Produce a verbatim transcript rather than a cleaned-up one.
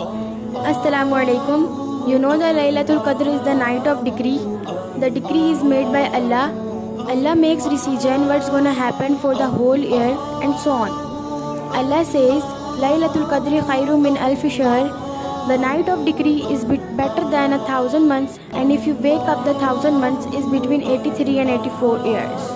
Assalamu alaikum. You know the Laylatul Qadr is the night of decree. The decree is made by Allah. Allah makes decision what's going to happen for the whole year and so on. Allah says, Laylatul Qadri khairum min alf shahr. The night of decree is better than a thousand months, and if you wake up, the thousand months is between eighty-three and eighty-four years.